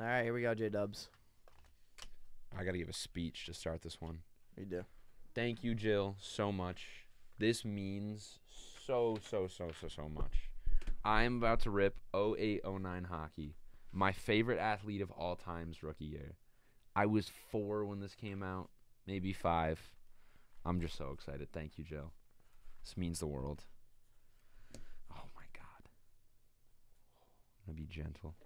All right, here we go, J-Dubs. I got to give a speech to start this one. You do. Thank you, Jill, so much. This means so much. I'm about to rip 08-09 hockey, my favorite athlete of all time's rookie year. I was 4 when this came out, maybe 5. I'm just so excited. Thank you, Jill. This means the world. Oh, my God. I'm going to be gentle.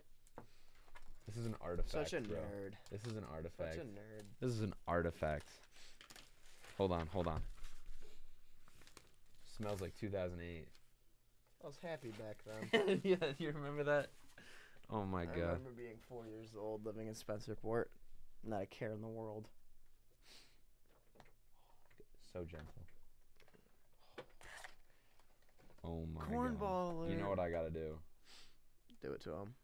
This is an artifact. Such a nerd. This is an artifact. Such a nerd. This is an artifact. Hold on, hold on. Smells like 2008. I was happy back then. Yeah, do you remember that? Oh, my God. I remember being 4 years old, living in Spencerport, not a care in the world. So gentle. Oh, my Cornballer. God. You know what I got to do. Do it to him.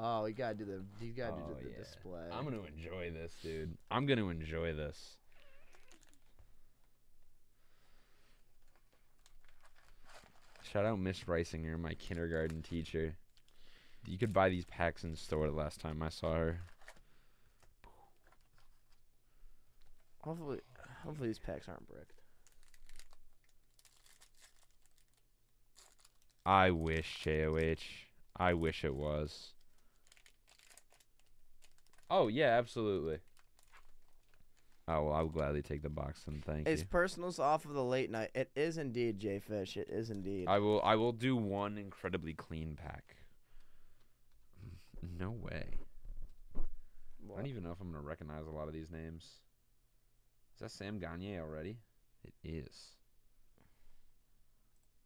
Oh, you got to do the, you gotta do the display. I'm going to enjoy this, dude. I'm going to enjoy this. Shout out Miss Reisinger, my kindergarten teacher. You could buy these packs in the store the last time I saw her. Hopefully these packs aren't bricked. I wish, JOH. I wish it was. Oh, yeah, absolutely. Oh, well, I'll gladly take the box and thank you. It's personals off of the late night. It is indeed, J Fish. It is indeed. I will do one incredibly clean pack. No way. What? I don't even know if I'm going to recognize a lot of these names. Is that Sam Gagner already? It is.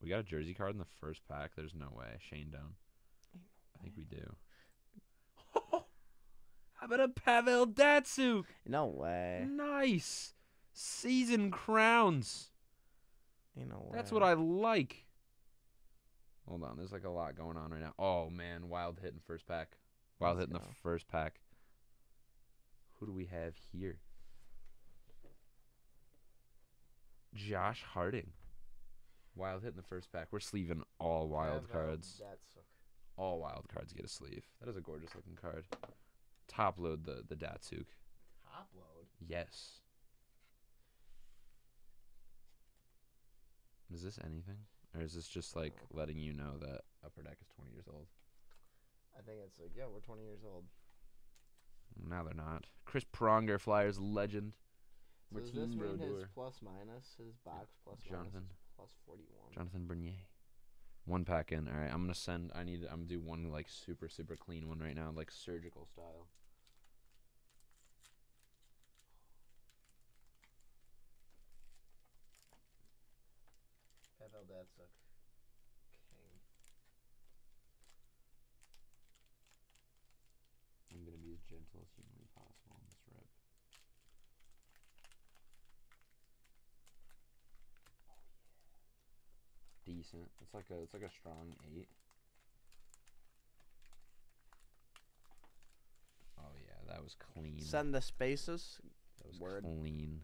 We got a jersey card in the first pack. There's no way. Shane Doan. I think we do. How about a Pavel Datsyuk? No way. Nice. Season crowns. You know what? That's what I like. Hold on. There's like a lot going on right now. Oh, man. Wild hit in first pack. Wild hit in the first pack. Who do we have here? Josh Harding. Wild hit in the first pack. We're sleeving all wild cards. All wild cards get a sleeve. That is a gorgeous looking card. Top load the Datsyuk. Top load? Yes. Is this anything? Or is this just like letting you know that Upper Deck is 20 years old? I think it's like, yeah, we're 20 years old. Now they're not. Chris Pronger, Flyers legend. So does this mean Brodeur. His plus minus, his box plus Jonathan, minus plus 41? Jonathan Bernier. One pack in. All right, I'm gonna send. I'm gonna do one like super clean one right now, like surgical style. Pavel Datsyuk, king. I'm gonna be as gentle as humanly possible on this rip. Decent. It's like a strong 8. Oh yeah, that was clean. Send the spaces. That was clean.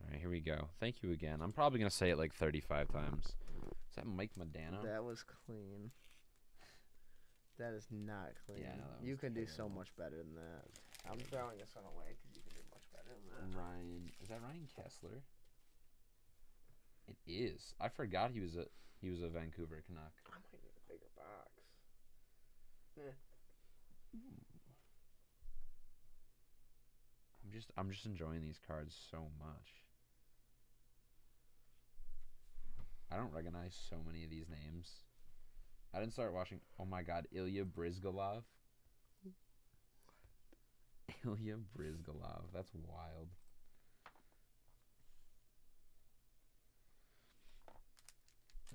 All right, here we go. Thank you again. I'm probably gonna say it like 35 times. Is that Mike Modano? That was clean. That is not clean. Yeah, no, you can do so much better than that. I'm throwing this one away because you can do much better than that. Ryan, is that Ryan Kesler? It is. I forgot he was a Vancouver Canuck. I might need a bigger box. Eh. I'm just enjoying these cards so much. I don't recognize so many of these names. I didn't start watching. Oh my God, Ilya Bryzgalov. Ilya Bryzgalov. That's wild.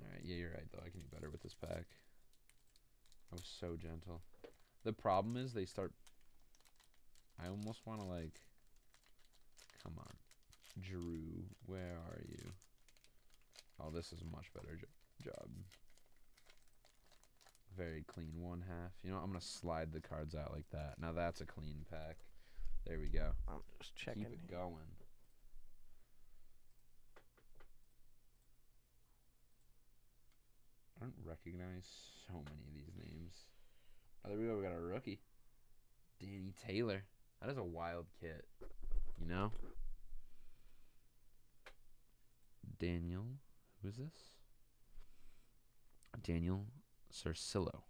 Alright, yeah, you're right, though. I can do better with this pack. I was so gentle. The problem is they start... I almost want to, like... Come on. Giroux, where are you? Oh, this is a much better job. Very clean one half. You know, I'm going to slide the cards out like that. Now that's a clean pack. There we go. I'm just checking. Keep it going. I don't recognize so many of these names. there we go. We got a rookie, Danny Taylor. That is a wild kit, you know. Daniel, who is this? Daniel Cercillo.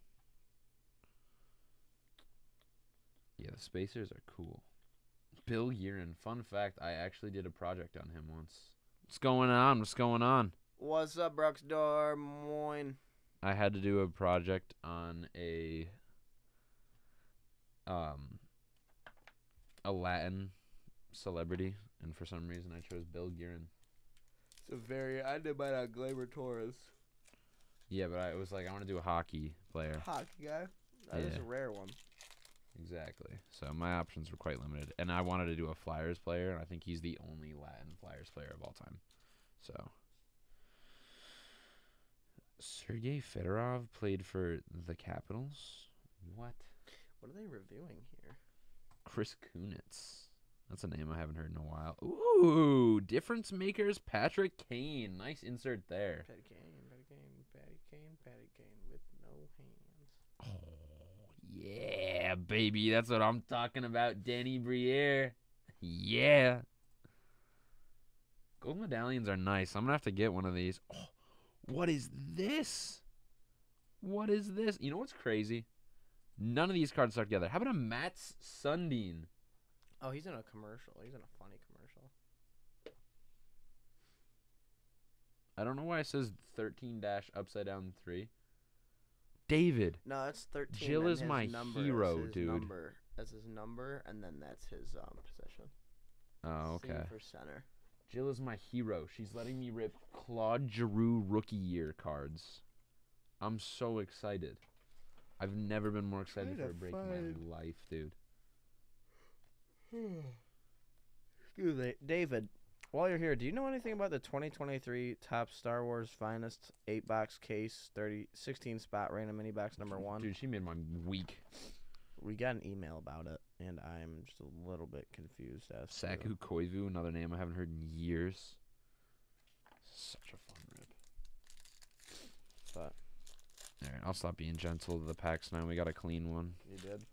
Yeah, the spacers are cool. Bill Guerin. Fun fact, I actually did a project on him once. What's going on? What's going on? What's up, Bruxdor Moyne? I had to do a project on a Latin celebrity, and for some reason I chose Bill Guerin. It's a very... I did mine on Gleyber Torres. Yeah, but I was like, I want to do a hockey player. Hockey guy? That is a rare one. Exactly. So my options were quite limited. And I wanted to do a Flyers player, and I think he's the only Latin Flyers player of all time. So Sergei Fedorov played for the Capitals. What? What are they reviewing here? Chris Kunitz. That's a name I haven't heard in a while. Ooh, difference makers, Patrick Kane. Nice insert there. Patty Kane with no hands. Oh, yeah, baby. That's what I'm talking about, Danny Briere. Yeah. Gold medallions are nice. I'm going to have to get one of these. Oh, what is this? What is this? You know what's crazy? None of these cards start together. How about a Mats Sundin? Oh, he's in a commercial. He's in a funny commercial. I don't know why it says 13-upside-down 3. David. No, that's 13. Jill is my hero, dude. Number. That's his number, and then that's his position. Oh, okay. For center. Jill is my hero. She's letting me rip Claude Giroux rookie year cards. I'm so excited. I've never been more excited for a break in my life, dude. Excuse me, David, while you're here, do you know anything about the 2023 top Star Wars Finest 8-box case 16-spot random mini box number 1? Dude, she made my week. We got an email about it, and I'm just a little bit confused as to... Saku Koivu, another name I haven't heard in years. Such a fun rip. But all right, I'll stop being gentle to the packs now. We got a clean one. You did.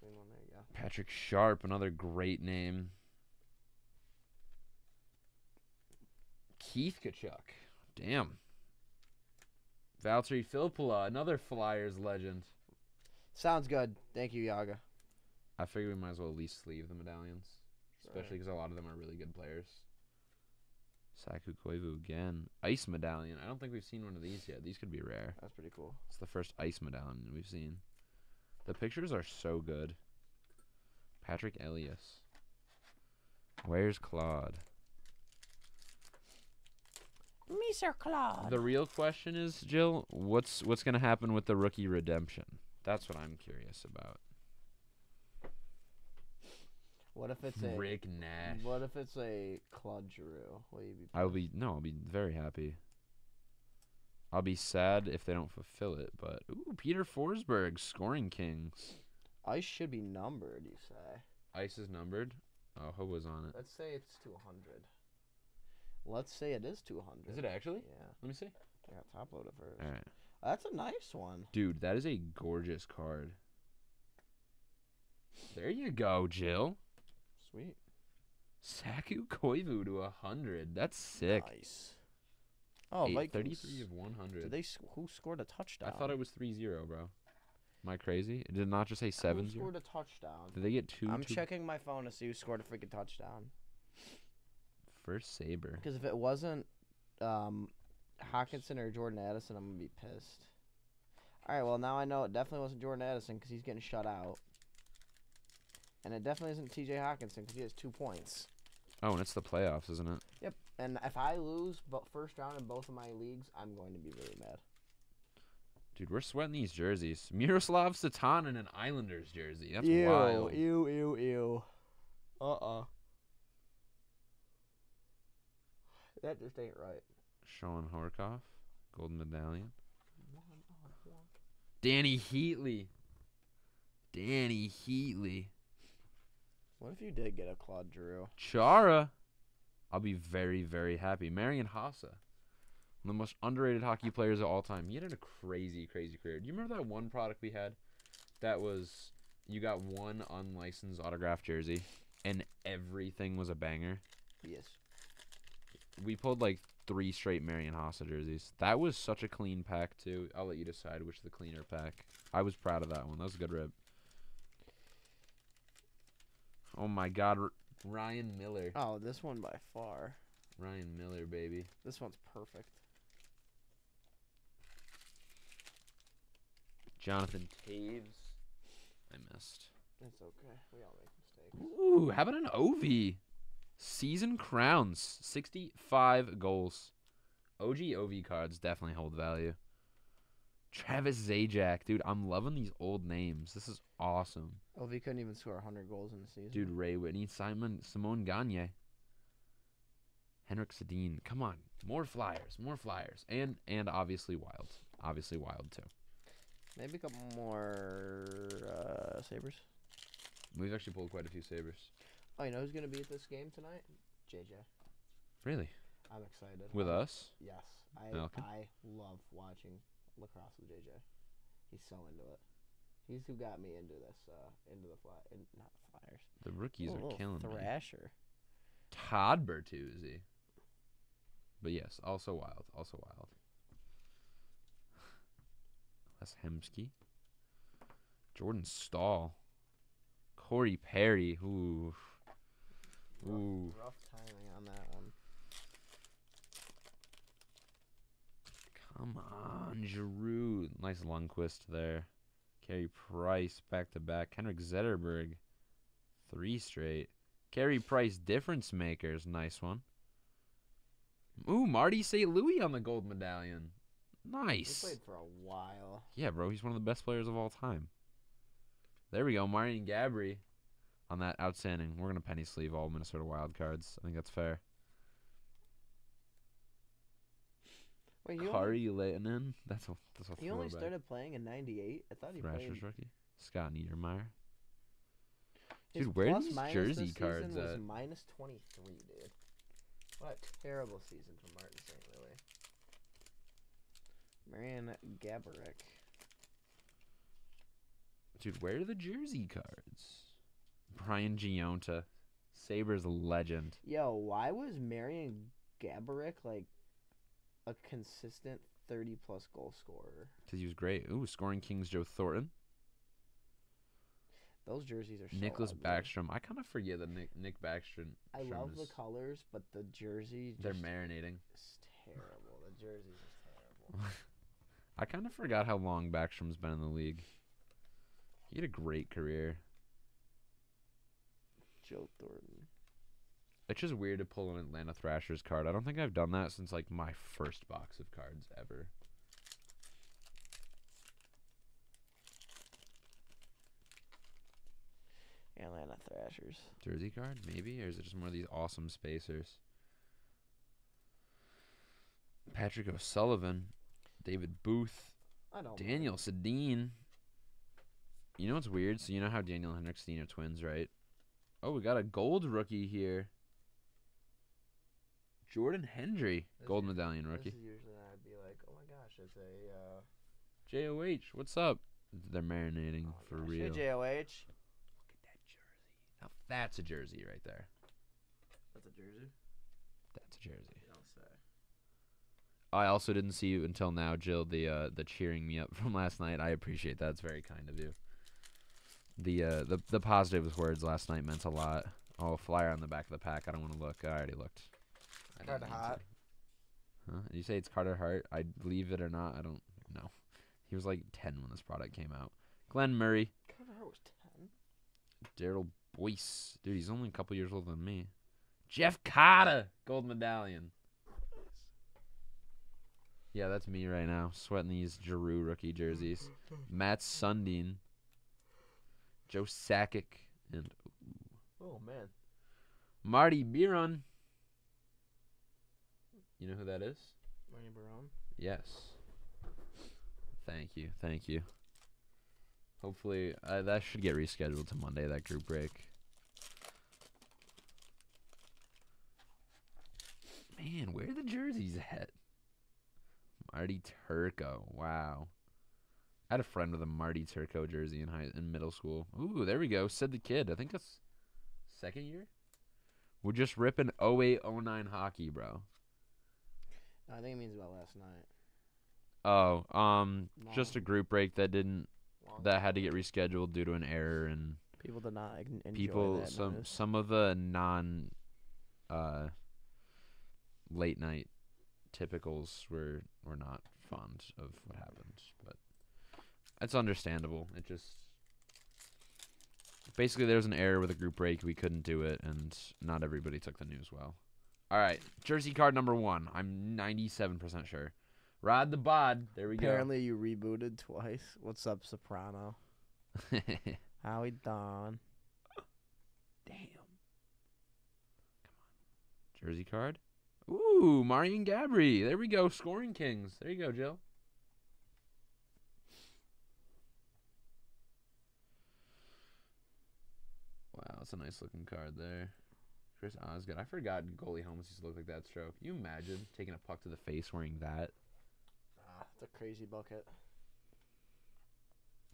Clean one. There you go. Patrick Sharp, another great name. Keith Kachuk. Damn. Valtteri Filppula, another Flyers legend. Sounds good. Thank you, Yaga. I figure we might as well at least sleeve the medallions. Especially because a lot of them are really good players. Saku Koivu again. Ice medallion. I don't think we've seen one of these yet. These could be rare. That's pretty cool. It's the first ice medallion we've seen. The pictures are so good. Patrick Elias. Where's Claude? Mr. Claude. The real question is, Jill, what's going to happen with the rookie redemption? That's what I'm curious about. What if it's a Rick Nash? What if it's a Claude Giroux? Will you be? I'll be very happy. I'll be sad if they don't fulfill it, but... Ooh, Peter Forsberg, scoring kings. Ice should be numbered, you say. Ice is numbered? Oh, who was on it? Let's say it's 200. Let's say it is 200. Is it actually? Yeah. Let me see. Yeah, top load it first. All right. That's a nice one. Dude, that is a gorgeous card. There you go, Jill. Sweet. Saku Koivu to 100. That's sick. Nice. Oh, Vikings. 33 of 100. Who scored a touchdown? I thought it was 3-0, bro. Am I crazy? It did not just say 7-0? Who scored a touchdown? Did they get two? I'm checking my phone to see who scored a freaking touchdown. First Sabre. Because if it wasn't Hockenson or Jordan Addison, I'm going to be pissed. All right, well, now I know it definitely wasn't Jordan Addison because he's getting shut out. And it definitely isn't T.J. Hockenson because he has 2 points. Oh, and it's the playoffs, isn't it? Yep. And if I lose first round in both of my leagues, I'm going to be really mad. Dude, we're sweating these jerseys. Miroslav Satan in an Islanders jersey. That's wild. Ew, ew, ew. That just ain't right. Sean Horkoff, golden medallion. Danny Heatley. Danny Heatley. What if you did get a Claude Giroux? Chara. I'll be very, very happy. Marian Hossa. the most underrated hockey players of all time. You had a crazy, crazy career. Do you remember that one product we had? That was, you got one unlicensed autographed jersey, and everything was a banger. Yes. We pulled like 3 straight Marian Hossa jerseys. That was such a clean pack too. I'll let you decide which is the cleaner pack. I was proud of that one. That was a good rip. Oh my God, Ryan Miller. Oh, this one by far. Ryan Miller, baby. This one's perfect. Jonathan Taves. I missed. That's okay. We all make mistakes. Ooh, how about an Ovi? Season crowns, 65 goals. OG Ovi cards definitely hold value. Travis Zajac. Dude, I'm loving these old names. This is awesome. Ovi couldn't even score 100 goals in the season. Dude, Ray Whitney, Simone Gagner. Henrik Sedin. Come on. More Flyers. More Flyers. And obviously Wild. Obviously Wild, too. Maybe a couple more Sabres. We've actually pulled quite a few Sabres. Oh, you know who's going to be at this game tonight? JJ. Really? I'm excited. With us? Yes. I love watching lacrosse with JJ. He's so into it. He's who got me into this, into the Flyers. Not the Flyers. The rookies are killing me. Thrasher. Todd Bertuzzi. But yes, also Wild. Also Wild. Les Hemsky. Jordan Staal. Corey Perry. Ooh. Ooh. Rough timing on that one. Come on, Giroux. Nice Lundqvist there. Carey Price back to back. Henrik Zetterberg. 3 straight. Carey Price difference makers. Nice one. Ooh, Marty St. Louis on the gold medallion. Nice. He played for a while. Yeah, bro. He's one of the best players of all time. There we go. Marian Gaborik on that. Outstanding. We're going to penny sleeve all Minnesota Wild cards. I think that's fair. Wait, Kari Lehtinen. That's a throwback. He only started playing in 98. I thought he Thrashers played. Rookie. Scott Niedermeyer. Dude, where are these jersey cards at? Was minus 23, dude. What a terrible season for Marty St. Louis. Marian Gaborik. Dude, where are the jersey cards? Brian Gionta, Sabres legend. Yo, why was Marian Gaborik like a consistent 30-plus goal scorer? Because he was great. Ooh, scoring Kings Joe Thornton. Those jerseys are so Nicklas Backstrom. I kind of forget that Nick Backstrom. I love the colors, but the jerseys. They're marinating. It's terrible. The jerseys are terrible. I kind of forgot how long Backstrom's been in the league. He had a great career. Joe Thornton. It's just weird to pull an Atlanta Thrashers card. I don't think I've done that since, like, my first box of cards ever. Atlanta Thrashers. Jersey card, maybe? Or is it just one of these awesome spacers? Patrick O'Sullivan. David Booth. Daniel Sedin. You know what's weird? So you know how Daniel and Henrik Sedin are twins, right? Oh, we got a gold rookie here. Jordan Hendry, gold medallion rookie. This is usually I'd be like, oh my gosh, it's a... JOH, what's up? They're marinating for real. Hey, JOH. Look at that jersey. Now that's a jersey right there. That's a jersey? That's a jersey. I also didn't see you until now, Jill, the cheering me up from last night. I appreciate that. It's very kind of you. The positive words last night meant a lot. Oh, Flyer on the back of the pack. I don't want to look. I already looked. Carter Hart. Huh? You say it's Carter Hart? I believe it or not. I don't know. He was like 10 when this product came out. Glenn Murray. Carter Hart was 10. Daryl Boyce. Dude, he's only a couple years older than me. Jeff Cotta. Gold medallion. Yeah, that's me right now. Sweating these Giroux rookie jerseys. Mats Sundin. Joe Sakic and oh man, Marty Biron. You know who that is? Marty Biron. Yes. Thank you, thank you. Hopefully, that should get rescheduled to Monday. That group break. Man, where are the jerseys at? Marty Turco. Wow. I had a friend with a Marty Turco jersey in middle school. Ooh, there we go. Said the Kid. I think that's second year. We're just ripping 08-09 hockey, bro. No, I think it means about last night. Oh, no. Just a group break that didn't that had to get rescheduled due to an error, and people did not enjoy that. Some of the non late night typicals were not fond of what happened, but that's understandable. It just basically there was an error with a group break, we couldn't do it, and not everybody took the news well. All right, jersey card number 1. I'm 97% sure. Rod the Bod. There we go. Apparently you rebooted twice. What's up, Soprano? How we done? Damn. Come on. Jersey card. Ooh, Marian Gaborik. There we go. Scoring Kings. There you go, Jill. Wow, that's a nice looking card there. Chris Osgood. I forgot goalie helmets used to look like that stroke. Can you imagine taking a puck to the face wearing that? It's a crazy bucket.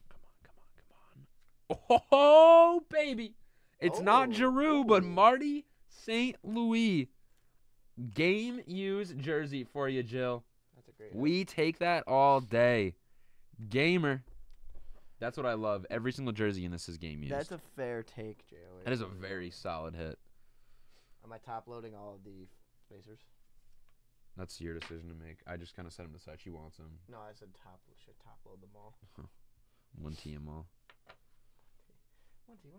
Come on, come on, come on. Oh, baby. It's not Giroux, but Marty St. Louis. Game used jersey for you, Jill. That's a great one. We take that all day. Gamer. That's what I love. Every single jersey in this is game used. That's a fair take, Jill. That is a very solid hit. Am I top-loading all of the spacers? That's your decision to make. I just kind of set him to such. He wants him. No, I said top load them all. One T them all. One T.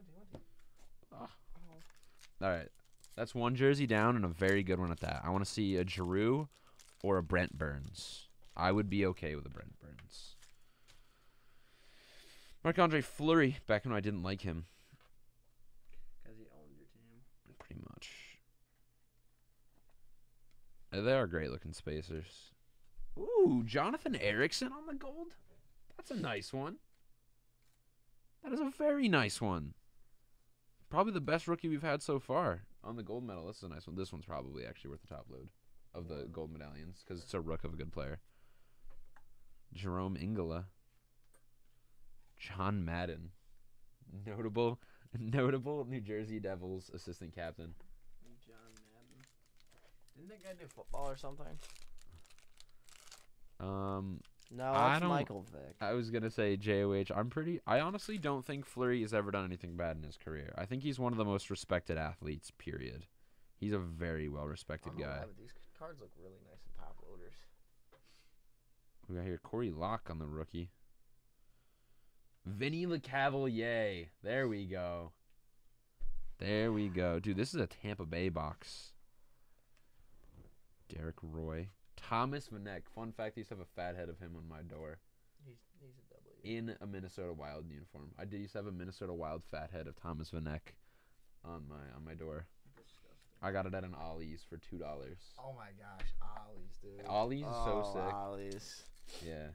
All right. That's one jersey down and a very good one at that. I want to see a Giroux or a Brent Burns. I would be okay with a Brent Burns. Marc-Andre Fleury. Back when I didn't like him. Because he owned your team. Pretty much. They are great-looking spacers. Ooh, Jonathan Eriksson on the gold. That's a nice one. That is a very nice one. Probably the best rookie we've had so far on the gold medal. This is a nice one. This one's probably actually worth the top load of the gold medallions because it's a rook of a good player. Jerome Ingala. John Madden. Notable New Jersey Devils assistant captain. Didn't that guy do football or something? No, it's Michael Vick. I was going to say JOH. I honestly don't think Fleury has ever done anything bad in his career. I think he's one of the most respected athletes, period. He's a very well-respected guy. Wow, these cards look really nice in top loaders. We got here Corey Locke on the rookie. Vinny LeCavalier. There we go. There we go. Dude, this is a Tampa Bay box. Derek Roy. Thomas Vanek. Fun fact, I used to have a fat head of him on my door. He's a W. In a Minnesota Wild uniform. I did used to have a Minnesota Wild fat head of Thomas Vanek on my door. Disgusting. I got it at an Ollie's for $2. Oh my gosh, Ollie's, dude. Ollie's is so sick. Ollie's. Yeah.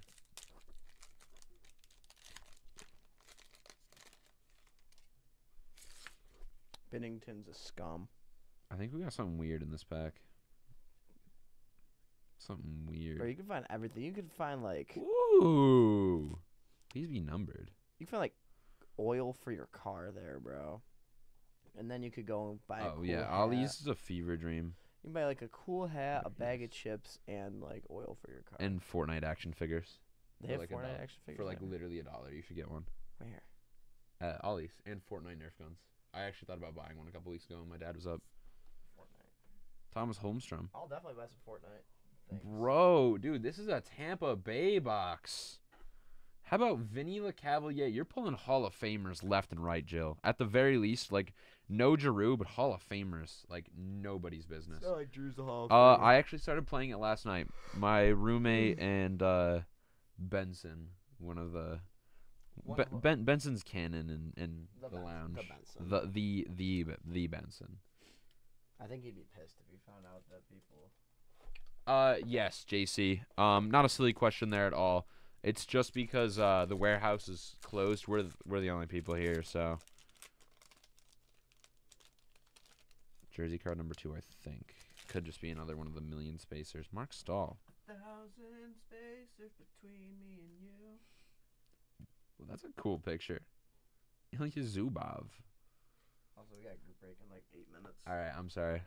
Bennington's a scum. I think we got something weird in this pack. Something weird. Bro, you can find everything. You can find, like... Ooh. Please be numbered. You can find, like, oil for your car there, bro. And then you could go and buy a cool hat. Ollie's is a fever dream. You can buy, like, a cool hat, a bag of chips, and, like, oil for your car. And Fortnite action figures. They have Fortnite action figures? For, like, literally $1. You should get one. Where? At Ollie's. And Fortnite Nerf guns. I actually thought about buying one a couple weeks ago when my dad was up. Fortnite. Thomas Holmstrom. I'll definitely buy some Fortnite. Thanks. Bro, dude, this is a Tampa Bay box. How about Vinny LeCavalier? You're pulling Hall of Famers left and right, Jill. At the very least, like, no Giroux, but Hall of Famers, like, nobody's business. It's not like Drew's the Hall of Famer. I actually started playing it last night. My roommate and Benson, Benson's canon in the lounge. The Benson. I think he'd be pissed if he found out that people... Yes, JC. Not a silly question there at all. It's just because the warehouse is closed. We're the only people here, so. Jersey card number 2, I think. Could just be another one of the million spacers. Mark Stahl. 1,000 spaces between me and you. Well, that's a cool picture. Ilya Zubov. Also, we got a group break in like 8 minutes. All right, I'm sorry.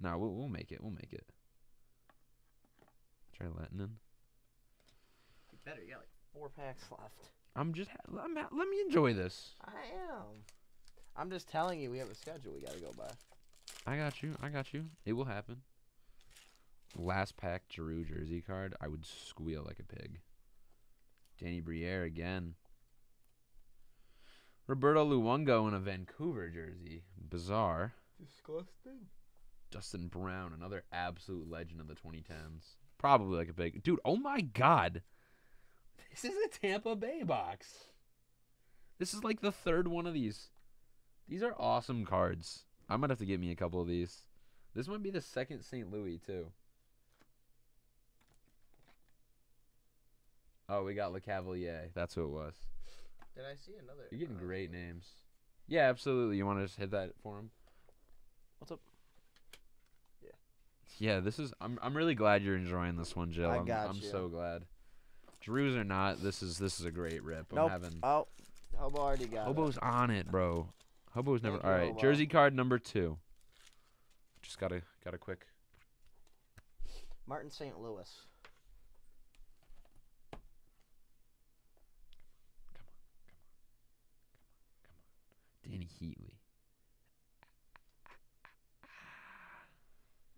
No, we'll make it. We'll make it. Try Lettinen. You better. You got like 4 packs left. Let me enjoy this. I am. I'm just telling you, we have a schedule we gotta go by. I got you. I got you. It will happen. Last pack Giroux jersey card. I would squeal like a pig. Danny Briere again. Roberto Luongo in a Vancouver jersey. Bizarre. Disgusting. Dustin Brown, another absolute legend of the 2010s. Probably like a big... Dude, oh my God. This is a Tampa Bay box. This is like the third one of these. These are awesome cards. I might have to get me a couple of these. This might be the second St. Louis, too. Oh, we got Le Cavalier. That's who it was. Did I see another? You're getting great names. Yeah, absolutely. You want to just hit that for him? What's up? Yeah. Yeah, this is... I'm really glad you're enjoying this one, Jill. I'm so glad. Giroux or not, this is a great rip. I'm having... Oh, Hobo already got Hobo's it. On it, bro. Hobo's never... All right, Hobo. Jersey card number 2. Just got a quick... Martin St. Louis. Danny Heatley.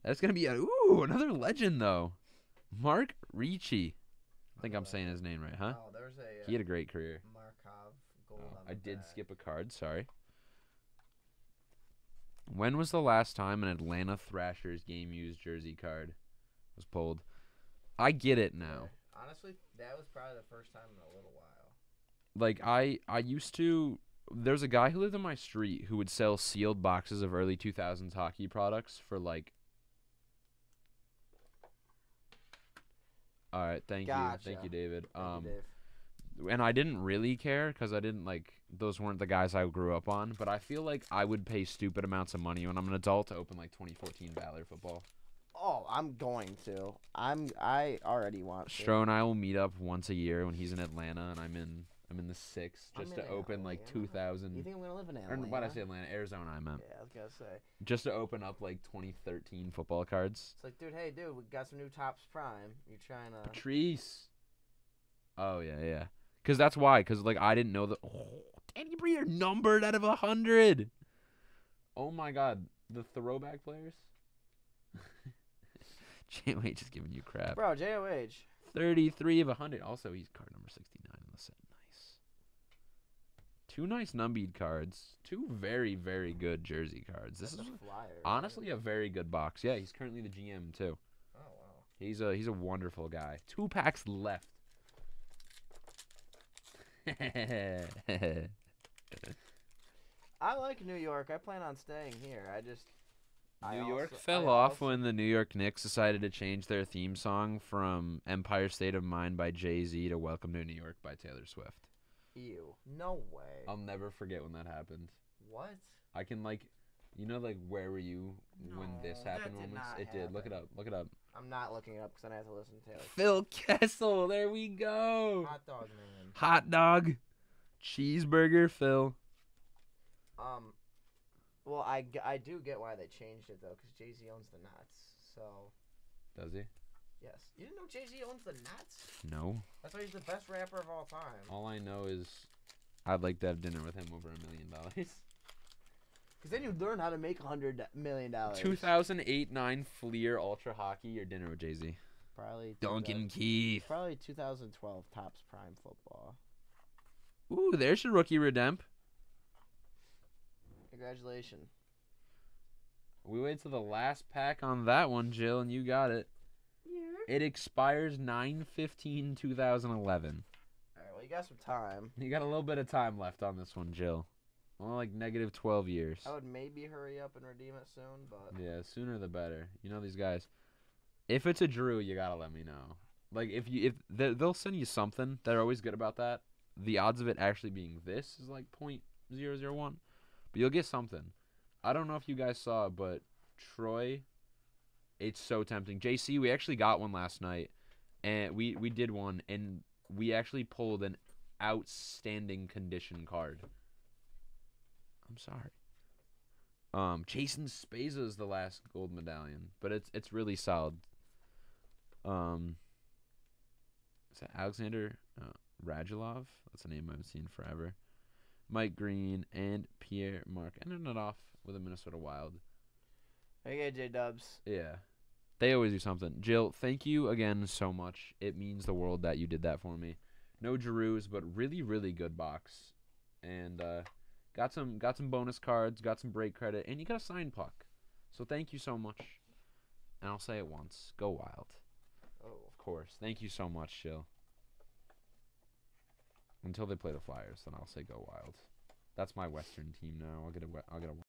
That's going to be a... Ooh, another legend, though. Mark Ricci. I think I'm saying his name right, huh? Oh, there's a... He had a great career. Markov gold on I did skip a card. Sorry. When was the last time an Atlanta Thrashers game used jersey card was pulled? I get it now. Honestly, that was probably the first time in a little while. Like, I used to... There's a guy who lived on my street who would sell sealed boxes of early 2000s hockey products for like... All right, thank you. Thank you, David. And I didn't really care because I didn't like... Those weren't the guys I grew up on. But I feel like I would pay stupid amounts of money when I'm an adult to open like 2014 Valor football. Oh, I'm going to. I already want to. Stro and I will meet up once a year when he's in Atlanta and I'm in the 6th just to open Atlanta. Like 2,000. You think I'm going to live in Atlanta? Why did I say Atlanta? Arizona, I meant. Yeah, I was going to say. Just to open up like 2013 football cards. It's like, dude, hey, dude, we got some new Topps Prime. You're trying to. Patrice. Oh, yeah. Because that's why. Because, like, I didn't know that. Oh, Danny Briere numbered out of 100. Oh, my God. The throwback players? JOH is giving you crap. Bro, JOH. 33 of 100. Also, he's card number 69 in the set. Two nice numbered cards. Two very, very good jersey cards. This is honestly a very good box. Yeah, he's currently the GM too. Oh wow. He's a wonderful guy. 2 packs left. I like New York. I plan on staying here. New York fell off when the New York Knicks decided to change their theme song from Empire State of Mind by Jay-Z to Welcome to New York by Taylor Swift. Ew. No way. I'll never forget when that happened. What? I can, like, you know, like, where were you when this happened? It did. Look it up. I'm not looking it up because then I have to listen to it. Phil Kessel. There we go. Hot dog, man. Hot dog. Cheeseburger, Phil. Well, I do get why they changed it, though, because Jay-Z owns the Knots, so. Does he? Yes. You didn't know Jay-Z owns the Knots? No. That's why he's the best rapper of all time. All I know is I'd like to have dinner with him over $1 million. Because then you'd learn how to make $100 million. 2008-9 Fleer Ultra Hockey or dinner with Jay-Z? Probably. Duncan Keith. Probably 2012 Topps Prime Football. Ooh, there's your rookie Redemp. Congratulations. We wait till the last pack on that one, Jill, and you got it. It expires 9/15/2011. All right, well, you got some time. You got a little bit of time left on this one, Jill. Only like negative 12 years. I would maybe hurry up and redeem it soon, but... Yeah, sooner the better. You know these guys. If it's a Drew, you got to let me know. Like, if they'll send you something. They're always good about that. The odds of it actually being this is like 0.001. But you'll get something. I don't know if you guys saw, but Troy... It's so tempting. JC, we actually got one last night, and we did one, and we actually pulled an outstanding condition card. I'm sorry. Jason Spezza is the last gold medallion, but it's really solid. Is that Alexander Radulov? That's a name I haven't seen forever. Mike Green and Pierre Marc ended it off with a Minnesota Wild. Okay, J-Dubs. Yeah. They always do something. Jill, thank you again so much. It means the world that you did that for me. No Giroux's, but really, really good box. And got some bonus cards, got some break credit, and you got a signed puck. So thank you so much. And I'll say it once. Go Wild. Oh. Of course. Thank you so much, Jill. Until they play the Flyers, then I'll say go Wild. That's my Western team now. I'll get a